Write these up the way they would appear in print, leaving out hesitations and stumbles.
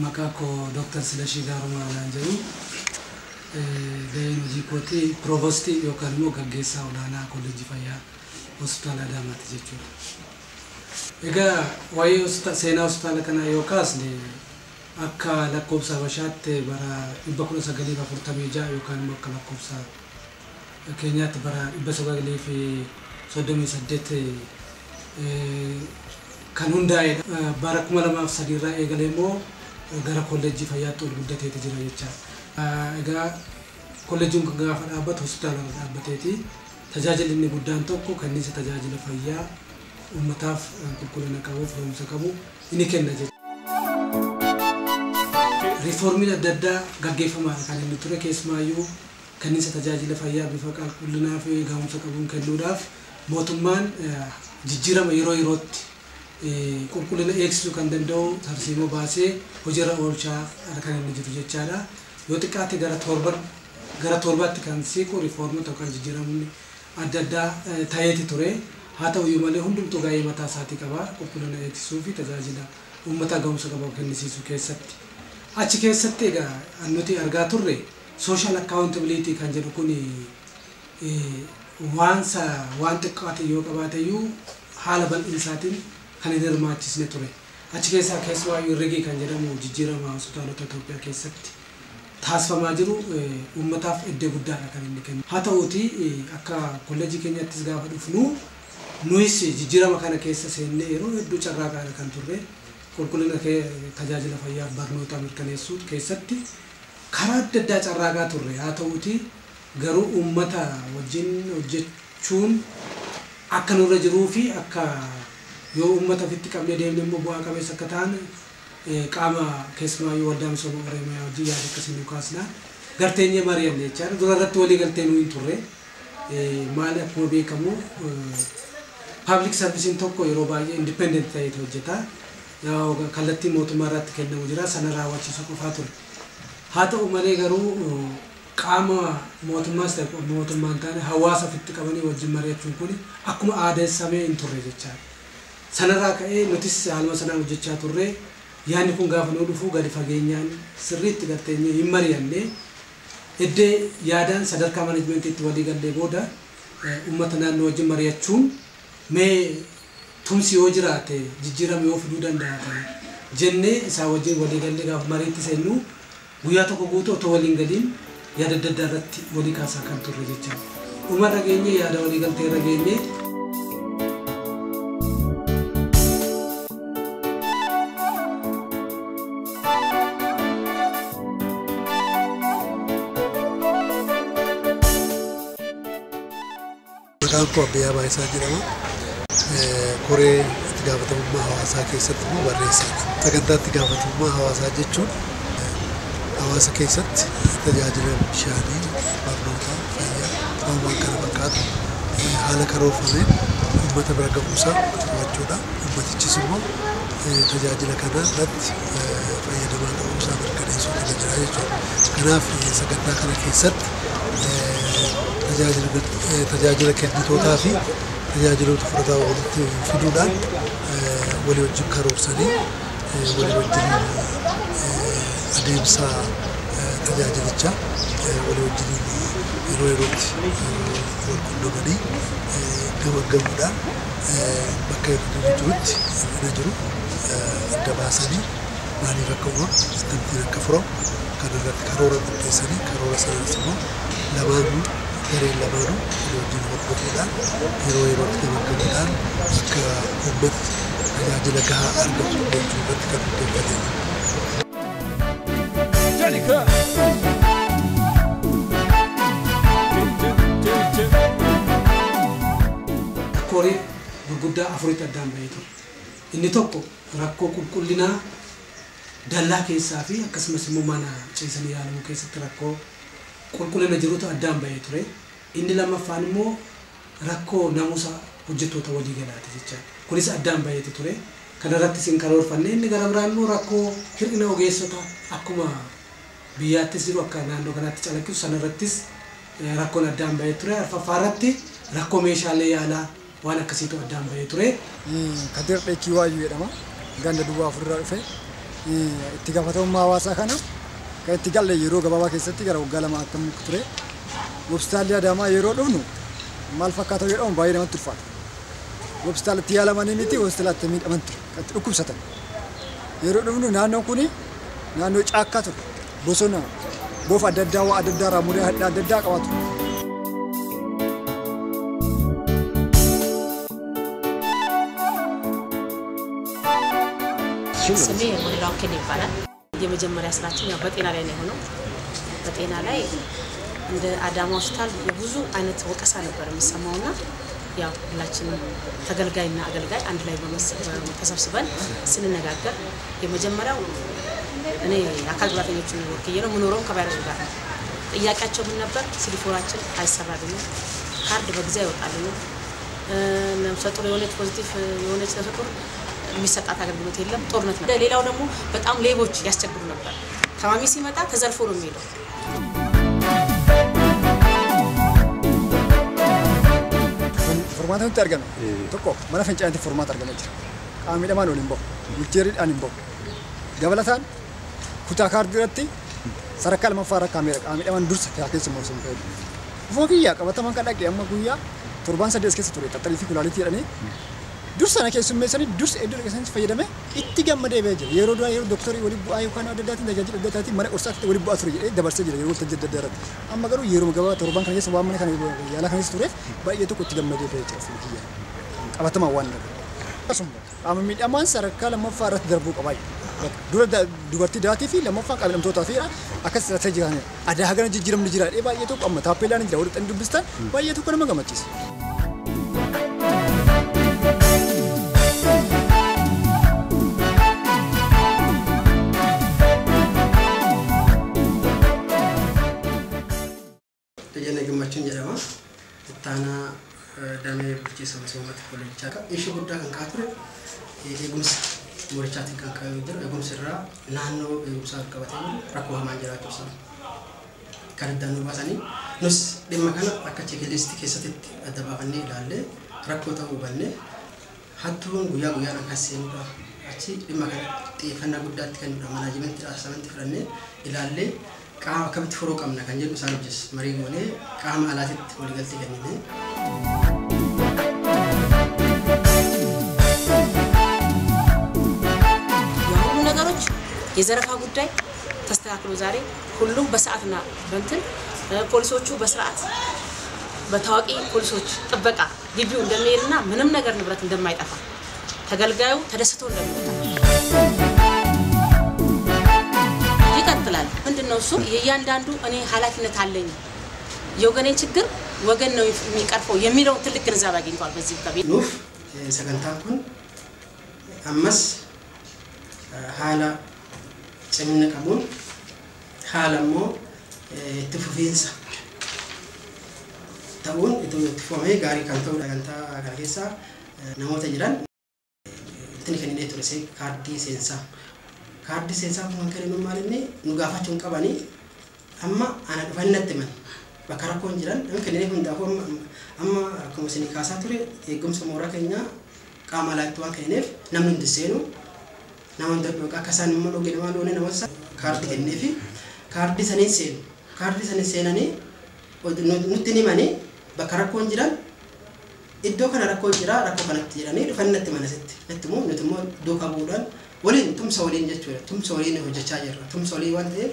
macaco doctor Slashi Dharma Nanjaru, de Nujikoti, Provosti, Yokanuka Gesa, Lana, College Faya, Hospital Adama Tichu. Ega, why Sena Stalakana Yokasni, Aka Lakopsa Vashate, Bara, Ibakusa Galiba for Tamija, Yokanuka Lakopsa, Kenyat Bara, Ibasagalifi, Sodomis Dete. Canundae Barakumala Sadira Egalemo, Gara College Fayato, Dete Jiracha, Aga College Gaf Abbat Hospital Abbateti, Tajajal in Budantoco, Canisa Tajajal Faya, Umataf, Kukulanakawa from Sakabu, Inikenda Reformula Dada, Gagefama, Kanutra Case Mayu, Canisa Tajajal Faya, before Kulanafi, Gamsakabun Kanudaf, Motuman, Jijirama Eroirot. Concluye el éxito candendo, Tarsimo Base, Ojera Olcha, Arcana Jujara, Yoticati Garatorbat can seco reforma to Kajiram Adada Tayeti Ture, Hata Yumalehundum to Gaimata Satikaba, Concluye el éxito Tajajida, Umatagam Sakaba Kanisizuke Septi. Achike Septega, Anuti Argature, Social Accountability Kanjarukuni, Wansa, Wantakati Yokabatayu, Halabal Insatin. Canadero Matis Netore. Achikesa Keswa, you regi canjeramo, Jijirama, Sotarotopia Kesect. Tasfa Majuru, Umataf, a debuda academic. Hatauti, Aka, College Kenyatisga, Flu, Nuisi, Jijirama Kanakesa, Nero, Ducharaga Canture, Corculina Kajajala Faya, Barnota Mikanesu, Kesepti, Karate Dacharaga Ture, Hatauti, Garu Umata, Wajin, Jetchun, Akanurajufi, Aka. Yo ummata fitti qabne deemne bu'a qabe sakatan qama kesma yo wadam so orema diya kesinu kasna gartenye mariam le char durarat wali gartenu inture mala ko be kamu public service in tokko yero baaye independent tay hojjeta yo kallatti motumarat kennu jira sanara wachi so qofatu hata umare garu qama motumas tay motumman tan hawasa fitti qabani wajimare tunkuni akuma aade same inture jechar Sanara kae notice almasana hojjechaa turre yaani kun gaafa no dhufu gadi fageenyaan sirriitti garteenye hin mari'anne edde yaadaan sadarkaa manaajimentiitti walii galee booda uummata naannoo wajjin mari'achuun mee tumsi yoo jiraate jijjiirama yoo fiduu danda'a jennee isaa wajjin walii galee gaafa mariitti seennu guyyaa tokko guutuu otoo waliin gadiin yaada adda irratti walii kaasaa kan turre jechuudha. Uummanni geenye yaada walii galtee geenye. Algo había pasado ya no, corre tigabato mahavasa que se tomó barresa, tanta tigabato mahavasa de hecho, mahavasa que se tenía ya de shani, barnota, falla, agua carabacat, halakarofane, mata bragamusa, machuda, matichismo, tenía ya la cana, lat, falla de mata musa, mercadeso que tenía ya hecho, cana fría, sacata cana que se تجاجل كهنتو تافي تجاجل تفردا وقت في دولان ولي وجب كروسني ولي وجب أديبسا تجاجل تجا ولي وجب يرويروت والكندومني كمان جمودا بكير تجوت نجرو الدباسني ماني ركوب استمتع كفرو كنرد كرورة بكيسني كرورة سلسلة لبانو Kerana baru, jadi waktu kita, hero waktu kita, maka ubat jadi lekah argo dan ubat kita berbeza. Kori berguda Afrika dan begitu. Ini toko rakok kulina dalam kehisafi, akas masih mana ciri alam kehisafi rakok kulina jerutu adam begitu. Indila mafanimo rakko namusa hojjettoota walii galaati jecha kunis addaan baay'ee ture kanarratti sin karoorfanne inni garabiraanno rakko hir'ina ogeessota akkuma biyyaatti jiru akka naannoo kanatti calaqqu sanarrattis rakkoon addaan baay'ee ture arfafaaratti rakko meeshaalee yaalaa waan akkasiitu addaan baay'ee ture kadir dheekii waayuu jedhama ganda duwwaa furraa dhufe itti gafatamummaa hawaasaa kana kan itti galle yeroo gabaabaa keessatti gara waggalama akkam ture hospitaaliyaa daamaa yeroo dhufnu maal fakkaatu jedhamu baay'ee namatti ulfaata. Hospitaalatti yaalamanii miti hospitaalatti midhaman ture kan itti dhukkubsatan. Yeroo dhufnu naannoon kun naannoo caakkaa ture bosona boofa adda addaa waa adda addaa raamuree adda addaa qabaatu. ስሜ ሙኒራከን ይባላል የመጀመሪያ ስራችን ያው በጤና ላይ ነው ሆኖ በጤና ላይ እንደ አዳማ ሆስፒታል ብዙ አይነት ወቀሳ ነበር የሚሰማውና ያው ሁላችንም ተገልጋይና አገልጋይ አንድ ላይ በመሰብሰብን ስንነጋገር የመጀመሪያው እኔ አካል ጉዳተኞችን ወክዬ ነው ምኖረው ከቫይረሱ ጋር ጥያቄያቸው ምን ነበር ሲዲፎራችን አይሰራልኝ ካርድ በግዛ ይወጣልኝ ነፍሰጡር የሆነች ፖዚቲቭ የሆነች ነፍሰጡር የሚሰጣት አገልግሎት የለም ጦርነት ነው ሌላው ደግሞ በጣም ሌቦች ያስቸግሩ ነበር ታማሚ ሲመጣ ተዘርፎ ነው የሚሄደው ፎርማቱን ተርገመ ተቆ ማለፈንጫ እንት ፎርማት አርገመች ቃሚ ደማ ነው ሊምቦ ዊልቸሪድ አንምቦ ገበለታን ኩታ ካርድ ረቲ ሰረካል መፋራ ካሜራ ቃሚ ደማን ዱርስ ያከስ ነው ሰምከው ፎግያ ቀበተማን ካዳቂ ያማ ጉያ ቱርባን ሰደስ ከስ ቱሬ ተጠሪፊ ኩላሊቲ ረኔ dursa na keesum meesani durs edul keesani fayyadame itti gammade beeje yeroo dura yeroo doktori wali bu'aa yookaan addaati tajaajila addaati mara ursaatti wali bu'aa ture dabarse jira yeroo tajaajiladarra amma garuu yeroo gabaa torban kan keessa waamne kan yaala kan ture baay'ee tokko itti gammade beeje fiigiya qabatama waan kasum amma midhamaan sarakka lama faarat darbu qabay dura dubartii daati fi lama faa qabilam toota fiira akkas tajaajilani ada hagan jijjiram jira baay'ee tokko amma taapelaan jira wali dubbistan baay'ee tokko nama gammachiis Tana dame berci sama-sama terpoleh cakap isu budak yang katur, egomis murichat yang kayu itu, egomis serra, nano egomsar kawatin, rakuah manjara tu semua. Karena danu bahasani, nus di makanan akan cekik listik sesuatu ada bahan ni dalil, rakuah tahu bahan ni, hatuan guya nak kasih muka, aci di makanan tiapana budak kan manajemen terasaman tiapane, dalil. Kami kami turun kami nak jadi misalnya just mari gune kami alat itu boleh ganti kan ini. Yang mana kalau jazarah agudai, terserah kalau jari, hulung bersaat na banten, polisocu bersaat, bertawaki polisocu terbaka, dibiu dan mirna menem negar negara tidak main apa, tagal gaya, tidak satu orang. Nafsu, ia yang dandu ane halat ini thaleng. Yoga ni cikgu, wagen no mikar po, yang mira untuk lekar zaman ini kalau masih kabin. Nuf, segantar pun, amas, hala, semina kabun, hala mo, tufufinsa. Tahun itu tufamai gari kantor, gantar garisa, nama tajiran, tenikan ini tulisnya karti sensa. Kardi sensa pun kerana malam ni nuga faham cungkapan ni, amma anak wanita teman, bakar aku anjuran, kami kerana pun dah aku amma aku masih nikah satu le, egom semua orang kena kamalat tuan kena, namun disenu, namun tapi kakasan malu kena malu ni namun sah kardi kena fi, kardi sana sen ani, nuti ni mana, bakar aku anjuran, itu kan aku anjuran, aku kanak anjuran ni wanita teman aset, nanti mu dua kabulan. Walin tum solin jatuh, tum solin hujat cajer, tum solin wante,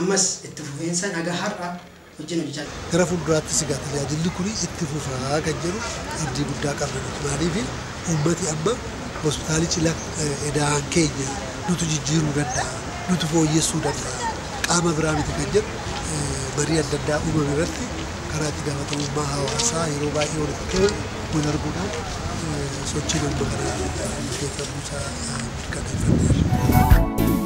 amas itu insan agak harap hujat hujat. Kerana fudrat segat, jadi lukuri itu fudrat kajeru, abdi budak abdi naribil, umbati abba, hospitali cilak ada angkanya, nutu jiru ganda, nutu foye sudanda, ama berani kajer, berian denda umur berarti, kerana tidak mahu mahawasa, hirubai orang kel, benar benar. Sochilan berada di sekitar pusat Amerika Serikat.